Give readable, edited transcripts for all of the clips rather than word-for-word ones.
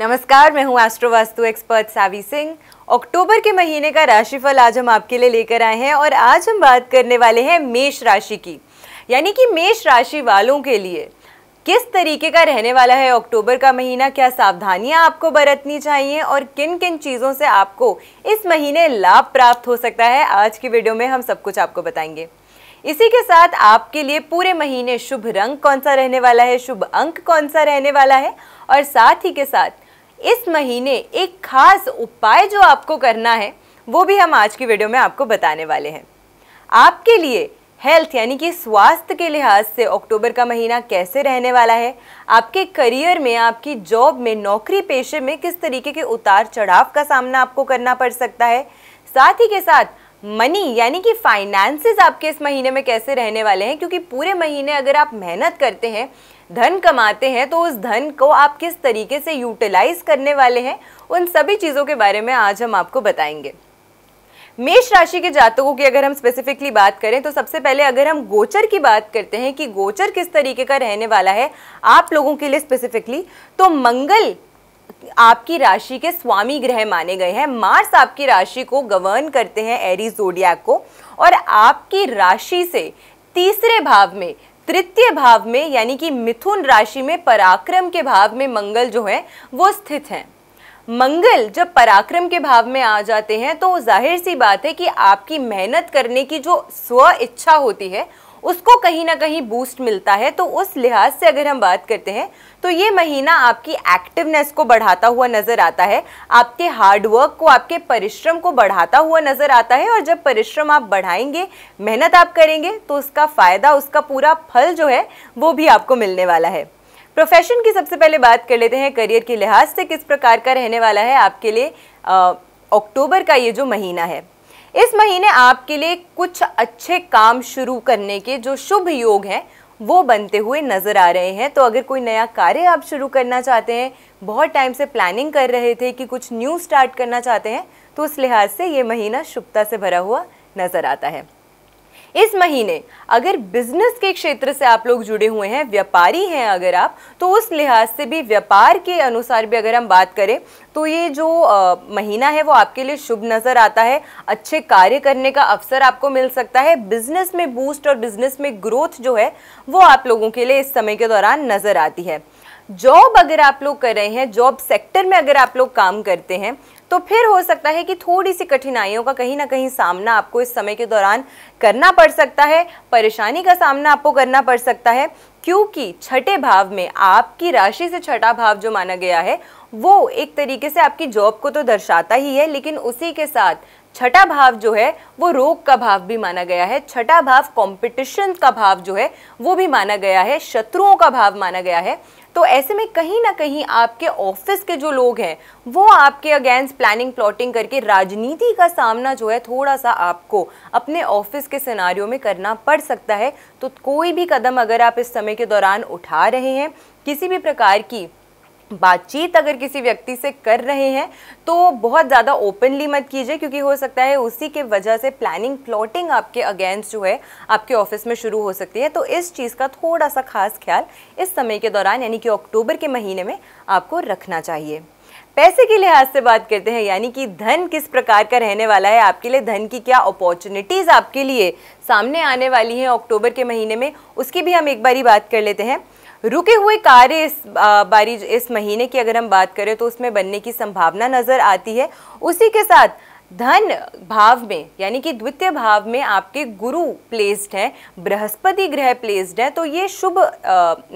नमस्कार, मैं हूँ एस्ट्रो वास्तु एक्सपर्ट सावी सिंह। अक्टूबर के महीने का राशिफल आज हम आपके लिए लेकर आए हैं और आज हम बात करने वाले हैं मेष राशि की, यानी कि मेष राशि वालों के लिए किस तरीके का रहने वाला है अक्टूबर का महीना, क्या सावधानियां आपको बरतनी चाहिए और किन किन चीज़ों से आपको इस महीने लाभ प्राप्त हो सकता है, आज की वीडियो में हम सब कुछ आपको बताएंगे। इसी के साथ आपके लिए पूरे महीने शुभ रंग कौन सा रहने वाला है, शुभ अंक कौन सा रहने वाला है और साथ ही के साथ इस महीने एक खास उपाय जो आपको करना है वो भी हम आज की वीडियो में आपको बताने वाले हैं। आपके लिए हेल्थ यानी कि स्वास्थ्य के लिहाज से अक्टूबर का महीना कैसे रहने वाला है, आपके करियर में, आपकी जॉब में, नौकरी पेशे में किस तरीके के उतार चढ़ाव का सामना आपको करना पड़ सकता है, साथ ही के साथ मनी यानी कि फाइनेंसेस आपके इस महीने में कैसे रहने वाले हैं, क्योंकि पूरे महीने अगर आप मेहनत करते हैं, धन कमाते हैं तो उस धन को आप किस तरीके से यूटिलाइज करने वाले हैं, उन सभी चीज़ों के बारे में आज हम आपको बताएंगे। मेष राशि के जातकों की अगर हम स्पेसिफिकली बात करें तो सबसे पहले अगर हम गोचर की बात करते हैं कि गोचर किस तरीके का रहने वाला है आप लोगों के लिए स्पेसिफिकली, तो मंगल आपकी राशि के स्वामी ग्रह माने गए हैं। मार्स आपकी राशि को गवर्न करते हैं, एरीज जोडियाक को, और आपकी राशि से तीसरे भाव में, तृतीय भाव में यानी कि मिथुन राशि में, पराक्रम के भाव में मंगल जो है वो स्थित हैं। मंगल जब पराक्रम के भाव में आ जाते हैं तो जाहिर सी बात है कि आपकी मेहनत करने की जो स्व इच्छा होती है उसको कहीं ना कहीं बूस्ट मिलता है। तो उस लिहाज से अगर हम बात करते हैं तो ये महीना आपकी एक्टिवनेस को बढ़ाता हुआ नज़र आता है, आपके हार्डवर्क को, आपके परिश्रम को बढ़ाता हुआ नज़र आता है। और जब परिश्रम आप बढ़ाएंगे, मेहनत आप करेंगे तो उसका फ़ायदा, उसका पूरा फल जो है वो भी आपको मिलने वाला है। प्रोफेशन की सबसे पहले बात कर लेते हैं। करियर के लिहाज से किस प्रकार का रहने वाला है आपके लिए अक्टूबर का ये जो महीना है, इस महीने आपके लिए कुछ अच्छे काम शुरू करने के जो शुभ योग हैं वो बनते हुए नज़र आ रहे हैं। तो अगर कोई नया कार्य आप शुरू करना चाहते हैं, बहुत टाइम से प्लानिंग कर रहे थे कि कुछ न्यू स्टार्ट करना चाहते हैं, तो उस लिहाज से ये महीना शुभता से भरा हुआ नज़र आता है। इस महीने अगर बिजनेस के क्षेत्र से आप लोग जुड़े हुए हैं, व्यापारी हैं अगर आप, तो उस लिहाज से भी, व्यापार के अनुसार भी अगर हम बात करें तो ये जो महीना है वो आपके लिए शुभ नज़र आता है। अच्छे कार्य करने का अवसर आपको मिल सकता है। बिजनेस में बूस्ट और बिजनेस में ग्रोथ जो है वो आप लोगों के लिए इस समय के दौरान नज़र आती है। जॉब अगर आप लोग कर रहे हैं, जॉब सेक्टर में अगर आप लोग काम करते हैं, तो फिर हो सकता है कि थोड़ी सी कठिनाइयों का कहीं ना कहीं सामना आपको इस समय के दौरान करना पड़ सकता है, परेशानी का सामना आपको करना पड़ सकता है, क्योंकि छठे भाव में, आपकी राशि से छठा भाव जो माना गया है वो एक तरीके से आपकी जॉब को तो दर्शाता ही है, लेकिन उसी के साथ छठा भाव जो है वो रोग का भाव भी माना गया है। छठा भाव कॉम्पिटिशन का भाव जो है वो भी माना गया है, शत्रुओं का भाव माना गया है। तो ऐसे में कहीं ना कहीं आपके ऑफिस के जो लोग हैं वो आपके अगेंस्ट प्लानिंग प्लॉटिंग करके राजनीति का सामना जो है थोड़ा सा आपको अपने ऑफिस के सिनारियों में करना पड़ सकता है। तो कोई भी कदम अगर आप इस समय के दौरान उठा रहे हैं, किसी भी प्रकार की बातचीत अगर किसी व्यक्ति से कर रहे हैं, तो बहुत ज़्यादा ओपनली मत कीजिए, क्योंकि हो सकता है उसी के वजह से प्लानिंग प्लॉटिंग आपके अगेंस्ट जो है आपके ऑफिस में शुरू हो सकती है। तो इस चीज़ का थोड़ा सा खास ख्याल इस समय के दौरान यानी कि अक्टूबर के महीने में आपको रखना चाहिए। पैसे के लिहाज से बात करते हैं, यानी कि धन किस प्रकार का रहने वाला है आपके लिए, धन की क्या अपॉर्चुनिटीज़ आपके लिए सामने आने वाली हैं अक्टूबर के महीने में, उसकी भी हम एक बारी बात कर लेते हैं। रुके हुए कार्य इस महीने की अगर हम बात करें तो उसमें बनने की संभावना नज़र आती है। उसी के साथ धन भाव में यानी कि द्वितीय भाव में आपके गुरु प्लेस्ड हैं, बृहस्पति ग्रह प्लेस्ड हैं, तो ये शुभ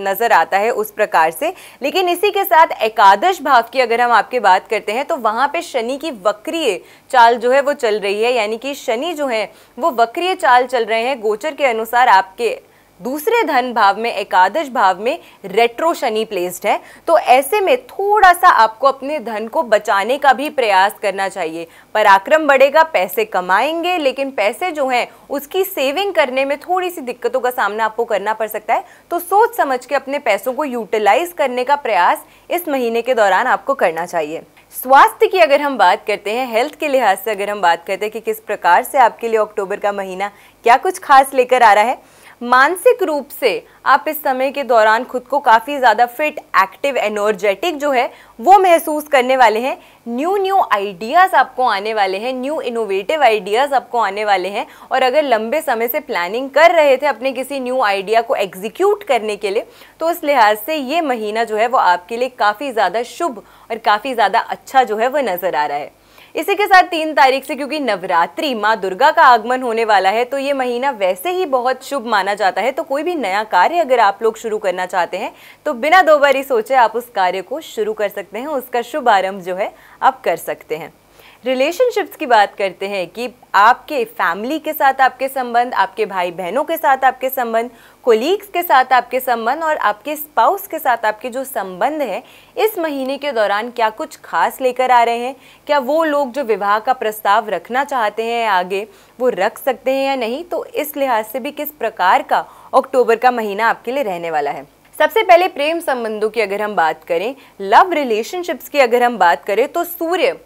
नज़र आता है उस प्रकार से। लेकिन इसी के साथ एकादश भाव की अगर हम आपके बात करते हैं तो वहाँ पे शनि की वक्रीय चाल जो है वो चल रही है, यानी कि शनि जो है वो वक्रीय चाल चल रहे हैं। गोचर के अनुसार आपके दूसरे धन भाव में, एकादश भाव में रेट्रो शनि प्लेस्ड है, तो ऐसे में थोड़ा सा आपको अपने धन को बचाने का भी प्रयास करना चाहिए। पराक्रम बढ़ेगा, पैसे कमाएंगे, लेकिन पैसे जो हैं उसकी सेविंग करने में थोड़ी सी दिक्कतों का सामना आपको करना पड़ सकता है। तो सोच समझ के अपने पैसों को यूटिलाइज करने का प्रयास इस महीने के दौरान आपको करना चाहिए। स्वास्थ्य की अगर हम बात करते हैं, हेल्थ के लिहाज से अगर हम बात करते हैं कि किस प्रकार से आपके लिए अक्टूबर का महीना क्या कुछ खास लेकर आ रहा है, मानसिक रूप से आप इस समय के दौरान खुद को काफ़ी ज़्यादा फिट, एक्टिव, एनर्जेटिक जो है वो महसूस करने वाले हैं। न्यू आइडियाज़ आपको आने वाले हैं, न्यू इनोवेटिव आइडियाज़ आपको आने वाले हैं। और अगर लंबे समय से प्लानिंग कर रहे थे अपने किसी न्यू आइडिया को एग्जीक्यूट करने के लिए, तो उस लिहाज से ये महीना जो है वो आपके लिए काफ़ी ज़्यादा शुभ और काफ़ी ज़्यादा अच्छा जो है वह नज़र आ रहा है। इसी के साथ 3 तारीख से क्योंकि नवरात्रि माँ दुर्गा का आगमन होने वाला है, तो ये महीना वैसे ही बहुत शुभ माना जाता है। तो कोई भी नया कार्य अगर आप लोग शुरू करना चाहते हैं तो बिना दो बारी सोचे आप उस कार्य को शुरू कर सकते हैं, उसका शुभ आरंभ जो है आप कर सकते हैं। रिलेशनशिप्स की बात करते हैं कि आपके फैमिली के साथ आपके संबंध, आपके भाई बहनों के साथ आपके संबंध, कोलीग्स के साथ आपके संबंध और आपके स्पाउस के साथ आपके जो संबंध हैं, इस महीने के दौरान क्या कुछ खास लेकर आ रहे हैं, क्या वो लोग जो विवाह का प्रस्ताव रखना चाहते हैं आगे वो रख सकते हैं या नहीं, तो इस लिहाज से भी किस प्रकार का अक्टूबर का महीना आपके लिए रहने वाला है। सबसे पहले प्रेम संबंधों की अगर हम बात करें, लव रिलेशनशिप्स की अगर हम बात करें, तो सूर्य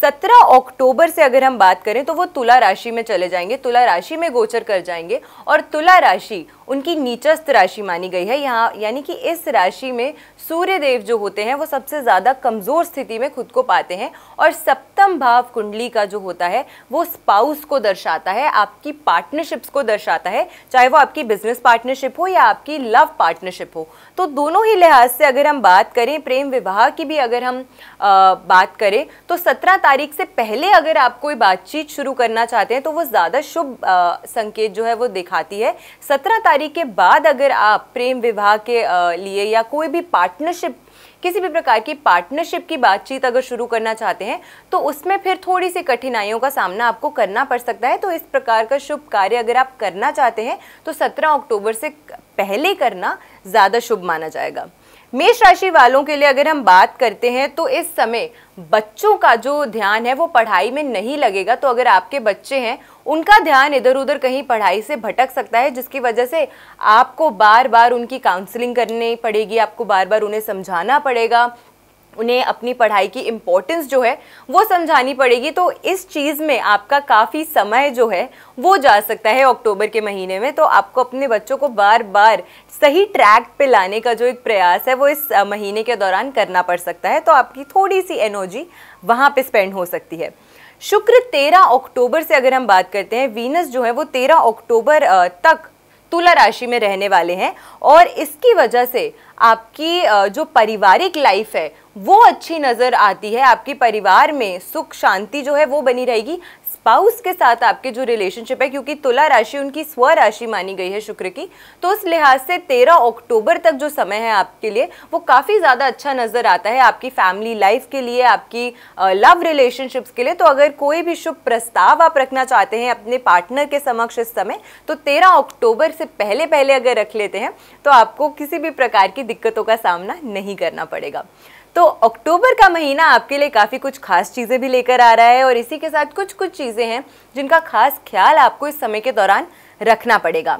17 अक्टूबर से अगर हम बात करें तो वो तुला राशि में चले जाएंगे, तुला राशि में गोचर कर जाएंगे। और तुला राशि उनकी नीचस्थ राशि मानी गई है, यहाँ यानी कि इस राशि में सूर्य देव जो होते हैं वो सबसे ज़्यादा कमज़ोर स्थिति में खुद को पाते हैं। और सप्तम भाव कुंडली का जो होता है वो स्पाउस को दर्शाता है, आपकी पार्टनरशिप्स को दर्शाता है, चाहे वो आपकी बिजनेस पार्टनरशिप हो या आपकी लव पार्टनरशिप हो। तो दोनों ही लिहाज से अगर हम बात करें, प्रेम विवाह की भी अगर हम बात करें, तो 17 तारीख से पहले अगर आप कोई बातचीत शुरू करना चाहते हैं तो वो ज़्यादा शुभ संकेत जो है वो दिखाती है। 17 तारीख के बाद अगर आप प्रेम विवाह के लिए या कोई भी पार्टनरशिप, किसी भी प्रकार की पार्टनरशिप की बातचीत अगर शुरू करना चाहते हैं तो उसमें फिर थोड़ी सी कठिनाइयों का सामना आपको करना पड़ सकता है। तो इस प्रकार का शुभ कार्य अगर आप करना चाहते हैं तो 17 अक्टूबर से पहले करना ज़्यादा शुभ माना जाएगा। मेष राशि वालों के लिए अगर हम बात करते हैं तो इस समय बच्चों का जो ध्यान है वो पढ़ाई में नहीं लगेगा। तो अगर आपके बच्चे हैं उनका ध्यान इधर उधर कहीं पढ़ाई से भटक सकता है, जिसकी वजह से आपको बार बार उनकी काउंसलिंग करनी पड़ेगी, आपको बार बार उन्हें समझाना पड़ेगा, उन्हें अपनी पढ़ाई की इम्पोर्टेंस जो है वो समझानी पड़ेगी। तो इस चीज़ में आपका काफ़ी समय जो है वो जा सकता है अक्टूबर के महीने में। तो आपको अपने बच्चों को बार बार सही ट्रैक पे लाने का जो एक प्रयास है वो इस महीने के दौरान करना पड़ सकता है। तो आपकी थोड़ी सी एनर्जी वहाँ पे स्पेंड हो सकती है। शुक्र 13 अक्टूबर से अगर हम बात करते हैं, वीनस जो है वो 13 अक्टूबर तक तुला राशि में रहने वाले हैं और इसकी वजह से आपकी जो पारिवारिक लाइफ है वो अच्छी नज़र आती है। आपके परिवार में सुख शांति जो है वो बनी रहेगी। स्पाउस के साथ आपके जो रिलेशनशिप है, क्योंकि तुला राशि उनकी स्व राशि मानी गई है शुक्र की, तो उस लिहाज से 13 अक्टूबर तक जो समय है आपके लिए वो काफ़ी ज़्यादा अच्छा नज़र आता है, आपकी फैमिली लाइफ के लिए, आपकी लव रिलेशनशिप्स के लिए। तो अगर कोई भी शुभ प्रस्ताव आप रखना चाहते हैं अपने पार्टनर के समक्ष इस समय, तो 13 अक्टूबर से पहले अगर रख लेते हैं तो आपको किसी भी प्रकार की दिक्कतों का सामना नहीं करना पड़ेगा। तो अक्टूबर का महीना आपके लिए काफ़ी कुछ खास चीज़ें भी लेकर आ रहा है और इसी के साथ कुछ चीज़ें हैं जिनका खास ख्याल आपको इस समय के दौरान रखना पड़ेगा।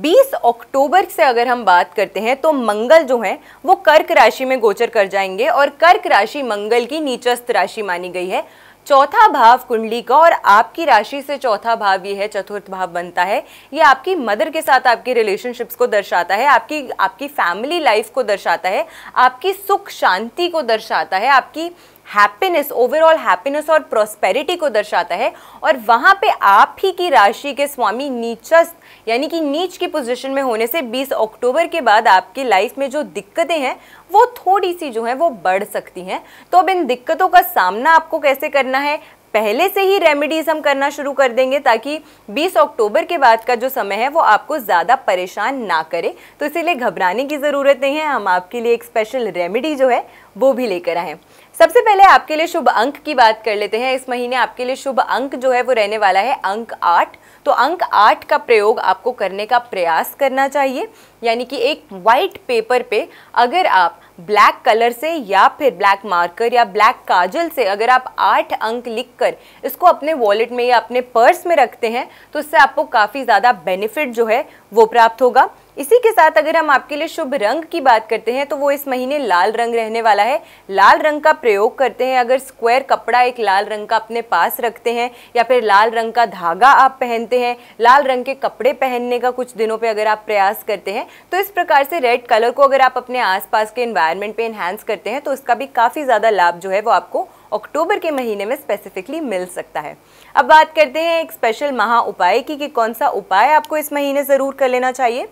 20 अक्टूबर से अगर हम बात करते हैं तो मंगल जो हैं वो कर्क राशि में गोचर कर जाएंगे और कर्क राशि मंगल की नीचस्थ राशि मानी गई है, चौथा भाव कुंडली का। और आपकी राशि से चौथा भाव ये है, चतुर्थ भाव बनता है। ये आपकी मदर के साथ आपकी रिलेशनशिप्स को दर्शाता है, आपकी फैमिली लाइफ को दर्शाता है, आपकी सुख शांति को दर्शाता है, आपकी हैप्पीनेस, ओवरऑल हैप्पीनेस और प्रॉस्पेरिटी को दर्शाता है। और वहाँ पे आप ही की राशि के स्वामी नीचस्थ यानी कि नीच की पोजीशन में होने से 20 अक्टूबर के बाद आपकी लाइफ में जो दिक्कतें हैं वो थोड़ी सी जो हैं वो बढ़ सकती हैं। तो अब इन दिक्कतों का सामना आपको कैसे करना है, पहले से ही रेमेडीज़ हम करना शुरू कर देंगे ताकि 20 अक्टूबर के बाद का जो समय है वो आपको ज़्यादा परेशान ना करे। तो इसीलिए घबराने की ज़रूरत नहीं है, हम आपके लिए एक स्पेशल रेमेडी जो है वो भी लेकर आए हैं। सबसे पहले आपके लिए शुभ अंक की बात कर लेते हैं। इस महीने आपके लिए शुभ अंक जो है वो रहने वाला है अंक 8। तो अंक 8 का प्रयोग आपको करने का प्रयास करना चाहिए, यानी कि एक वाइट पेपर पे अगर आप ब्लैक कलर से या फिर ब्लैक मार्कर या ब्लैक काजल से अगर आप 8 अंक लिखकर इसको अपने वॉलेट में या अपने पर्स में रखते हैं तो इससे आपको काफ़ी ज़्यादा बेनिफिट जो है वो प्राप्त होगा। इसी के साथ अगर हम आपके लिए शुभ रंग की बात करते हैं तो वो इस महीने लाल रंग रहने वाला है। लाल रंग का प्रयोग करते हैं, अगर स्क्वायर कपड़ा एक लाल रंग का अपने पास रखते हैं या फिर लाल रंग का धागा आप पहनते हैं, लाल रंग के कपड़े पहनने का कुछ दिनों पे अगर आप प्रयास करते हैं तो इस प्रकार से रेड कलर को अगर आप अपने आसपास के एनवायरनमेंट पे एनहांस करते हैं तो इसका भी काफ़ी ज़्यादा लाभ जो है वो आपको अक्टूबर के महीने में स्पेसिफिकली मिल सकता है। अब बात करते हैं एक स्पेशल महा उपाय की कि कौन सा उपाय आपको इस महीने ज़रूर कर लेना चाहिए।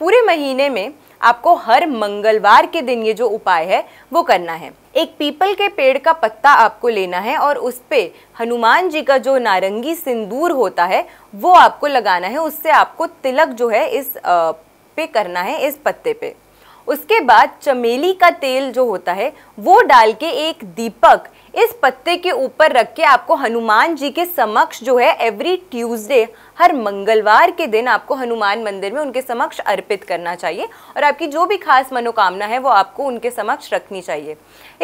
पूरे महीने में आपको हर मंगलवार के दिन ये जो उपाय है वो करना है। एक पीपल के पेड़ का पत्ता आपको लेना है और उस पर हनुमान जी का जो नारंगी सिंदूर होता है वो आपको लगाना है, उससे आपको तिलक जो है इस पे करना है, इस पत्ते पे। उसके बाद चमेली का तेल जो होता है वो डाल के एक दीपक इस पत्ते के ऊपर रख के आपको हनुमान जी के समक्ष जो है एवरी ट्यूसडे, हर मंगलवार के दिन आपको हनुमान मंदिर में उनके समक्ष अर्पित करना चाहिए और आपकी जो भी खास मनोकामना है वो आपको उनके समक्ष रखनी चाहिए।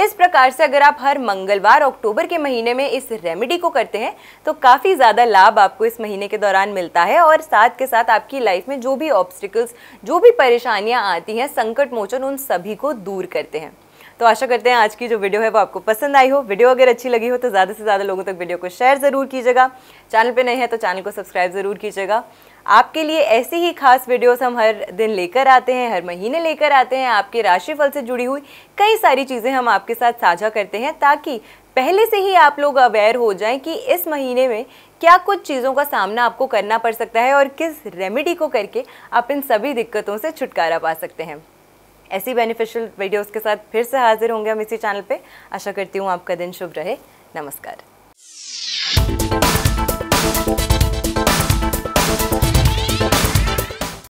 इस प्रकार से अगर आप हर मंगलवार अक्टूबर के महीने में इस रेमेडी को करते हैं तो काफ़ी ज़्यादा लाभ आपको इस महीने के दौरान मिलता है और साथ के साथ आपकी लाइफ में जो भी ऑब्स्टिकल्स, जो भी परेशानियाँ आती हैं, संकट मोचन उन सभी को दूर करते हैं। तो आशा करते हैं आज की जो वीडियो है वो आपको पसंद आई हो। वीडियो अगर अच्छी लगी हो तो ज़्यादा से ज़्यादा लोगों तक वीडियो को शेयर ज़रूर कीजिएगा। चैनल पे नए हैं तो चैनल को सब्सक्राइब ज़रूर कीजिएगा। आपके लिए ऐसी ही खास वीडियोस हम हर दिन लेकर आते हैं, हर महीने लेकर आते हैं। आपके राशिफल से जुड़ी हुई कई सारी चीज़ें हम आपके साथ साझा करते हैं ताकि पहले से ही आप लोग अवेयर हो जाएं कि इस महीने में क्या कुछ चीज़ों का सामना आपको करना पड़ सकता है और किस रेमेडी को करके आप इन सभी दिक्कतों से छुटकारा पा सकते हैं। ऐसी बेनिफिशियल वीडियोस के साथ फिर से हाजिर होंगे हम इसी चैनल पे। आशा करती हूँ आपका दिन शुभ रहे। नमस्कार।